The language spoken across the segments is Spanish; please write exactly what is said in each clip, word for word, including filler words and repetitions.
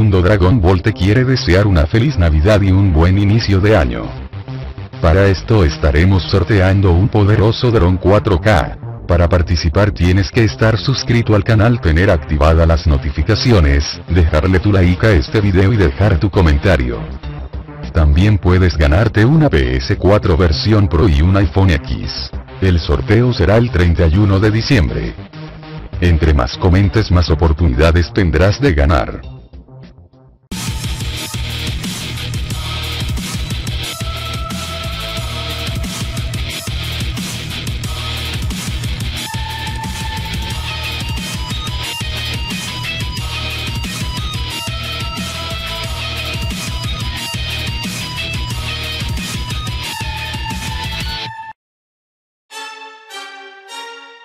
mundo Dragon Ball te quiere desear una feliz Navidad y un buen inicio de año. Para esto estaremos sorteando un poderoso dron cuatro K. Para participar tienes que estar suscrito al canal, tener activadas las notificaciones, dejarle tu like a este video y dejar tu comentario. También puedes ganarte una P S cuatro versión Pro y un iPhone X. El sorteo será el treinta y uno de diciembre. Entre más comentes, más oportunidades tendrás de ganar.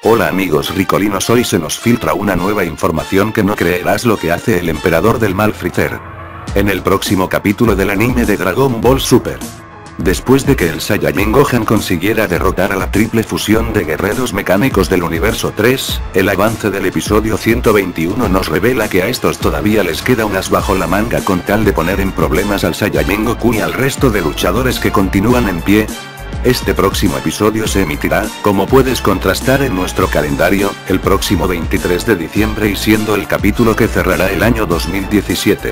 Hola amigos ricolinos, hoy se nos filtra una nueva información que no creerás lo que hace el emperador del mal Freezer. En el próximo capítulo del anime de Dragon Ball Super. Después de que el Saiyajin Gohan consiguiera derrotar a la triple fusión de guerreros mecánicos del universo tres, el avance del episodio ciento veintiuno nos revela que a estos todavía les queda unas bajo la manga con tal de poner en problemas al Saiyajin Goku y al resto de luchadores que continúan en pie. Este próximo episodio se emitirá, como puedes contrastar en nuestro calendario, el próximo veintitrés de diciembre y siendo el capítulo que cerrará el año dos mil diecisiete.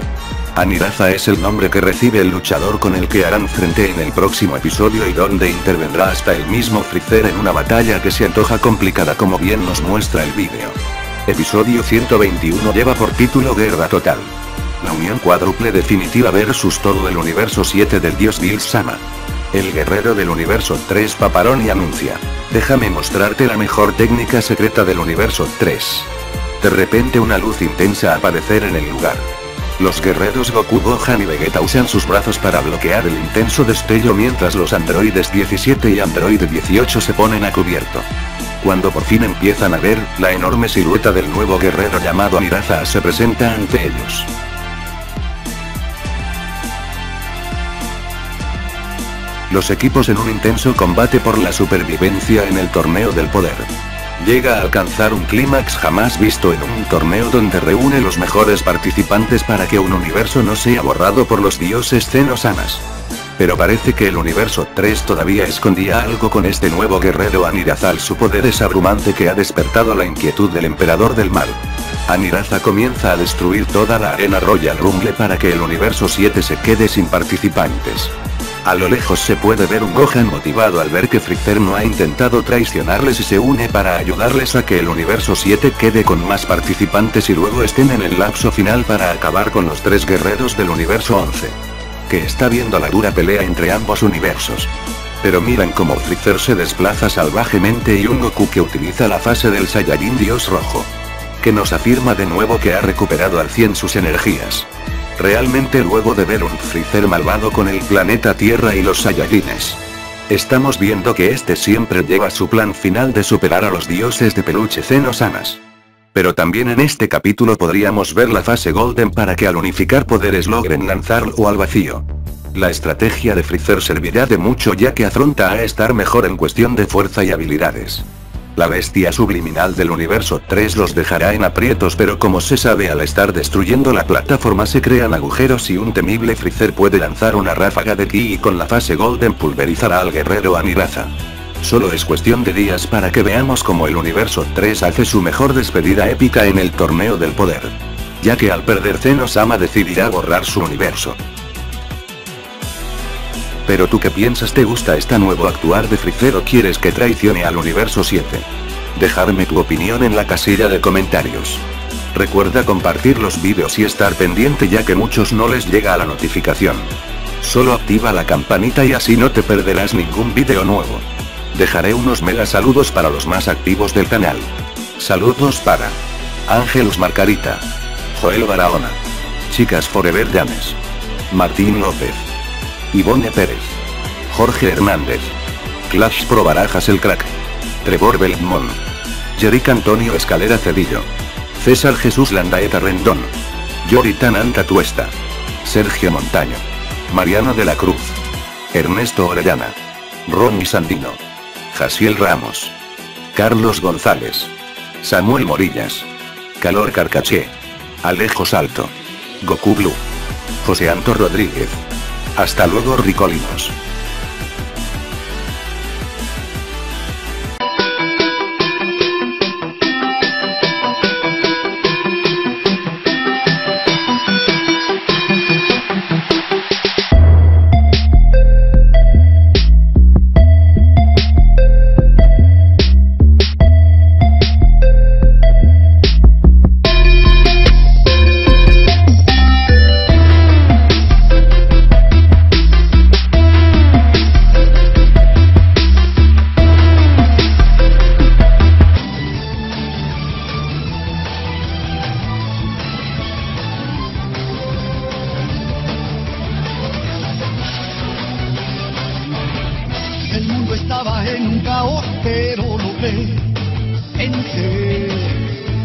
Anilaza es el nombre que recibe el luchador con el que harán frente en el próximo episodio y donde intervendrá hasta el mismo Freezer en una batalla que se antoja complicada como bien nos muestra el vídeo. Episodio ciento veintiuno lleva por título Guerra Total. La unión cuádruple definitiva versus todo el universo siete del dios Bill Sama. El guerrero del universo tres Paparoni anuncia. Déjame mostrarte la mejor técnica secreta del universo tres. De repente una luz intensa aparecer en el lugar. Los guerreros Goku, Gohan y Vegeta usan sus brazos para bloquear el intenso destello mientras los androides diecisiete y androide dieciocho se ponen a cubierto. Cuando por fin empiezan a ver, la enorme silueta del nuevo guerrero llamado Anilaza se presenta ante ellos. Los equipos en un intenso combate por la supervivencia en el torneo del poder. Llega a alcanzar un clímax jamás visto en un torneo donde reúne los mejores participantes para que un universo no sea borrado por los dioses Zenosamas. Pero parece que el universo tres todavía escondía algo con este nuevo guerrero Anilaza. Su poder es abrumante que ha despertado la inquietud del emperador del mal. Anilaza comienza a destruir toda la arena Royal Rumble para que el universo siete se quede sin participantes. A lo lejos se puede ver un Gohan motivado al ver que Freezer no ha intentado traicionarles y se une para ayudarles a que el universo siete quede con más participantes y luego estén en el lapso final para acabar con los tres guerreros del universo once. Que está viendo la dura pelea entre ambos universos. Pero miran cómo Freezer se desplaza salvajemente y un Goku que utiliza la fase del Saiyajin Dios Rojo. Que nos afirma de nuevo que ha recuperado al cien sus energías. Realmente luego de ver un Freezer malvado con el planeta Tierra y los Saiyajines. Estamos viendo que este siempre lleva su plan final de superar a los dioses de peluche Zenosamas. Pero también en este capítulo podríamos ver la fase Golden para que al unificar poderes logren lanzarlo al vacío. La estrategia de Freezer servirá de mucho ya que afronta a estar mejor en cuestión de fuerza y habilidades. La bestia subliminal del universo tres los dejará en aprietos, pero como se sabe, al estar destruyendo la plataforma se crean agujeros y un temible Freezer puede lanzar una ráfaga de ki y con la fase Golden pulverizará al guerrero Anilaza. Solo es cuestión de días para que veamos cómo el universo tres hace su mejor despedida épica en el torneo del poder. Ya que al perder Zenosama decidirá borrar su universo. Pero tú qué piensas, ¿te gusta este nuevo actuar de Freezer o quieres que traicione al universo siete? Dejarme tu opinión en la casilla de comentarios. Recuerda compartir los vídeos y estar pendiente ya que muchos no les llega a la notificación. Solo activa la campanita y así no te perderás ningún vídeo nuevo. Dejaré unos mega saludos para los más activos del canal. Saludos para Ángelus Marcarita, Joel Barahona, Chicas Forever Llanes, Martín López, Ivonne Pérez, Jorge Hernández, Clash Pro Barajas el Crack, Trevor Belmont, Jerick Antonio Escalera Cedillo, César Jesús Landaeta Rendón, Yoritan Antatuesta, Sergio Montaño, Mariano de la Cruz, Ernesto Orellana, Ronnie Sandino, Jasiel Ramos, Carlos González, Samuel Morillas, Calor Carcaché, Alejo Salto, Goku Blue. José Anto Rodríguez. Hasta luego, Ricolinos.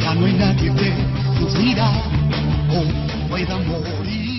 Ya no hay nadie que pudiera o pueda morir.